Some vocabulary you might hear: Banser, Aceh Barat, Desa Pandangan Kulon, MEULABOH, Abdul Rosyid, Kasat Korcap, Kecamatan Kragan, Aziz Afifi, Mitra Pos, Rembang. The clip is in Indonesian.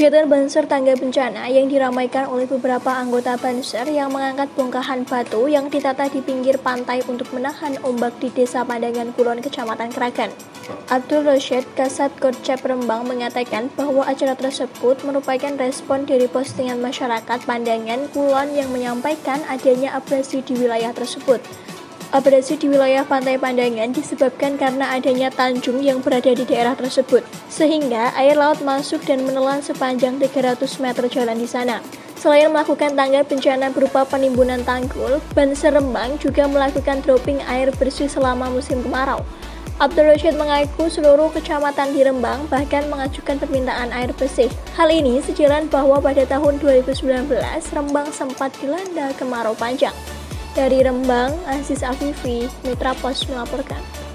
Kegiatan Banser Tangga Bencana yang diramaikan oleh beberapa anggota Banser yang mengangkat bongkahan batu yang ditata di pinggir pantai untuk menahan ombak di Desa Pandangan Kulon, Kecamatan Kragan. Abdul Rosyid, Kasat Korcap Rembang, mengatakan bahwa acara tersebut merupakan respon dari postingan masyarakat Pandangan Kulon yang menyampaikan adanya abrasi di wilayah tersebut. Abrasi di wilayah pantai Pandangan disebabkan karena adanya tanjung yang berada di daerah tersebut, sehingga air laut masuk dan menelan sepanjang 300 meter jalan di sana. Selain melakukan tangga bencana berupa penimbunan tanggul, Banser Rembang juga melakukan dropping air bersih selama musim kemarau. Abdul Rosyid mengaku seluruh kecamatan di Rembang bahkan mengajukan permintaan air bersih. Hal ini sejalan bahwa pada tahun 2019, Rembang sempat dilanda kemarau panjang. Dari Rembang, Aziz Afifi, Mitra Pos melaporkan.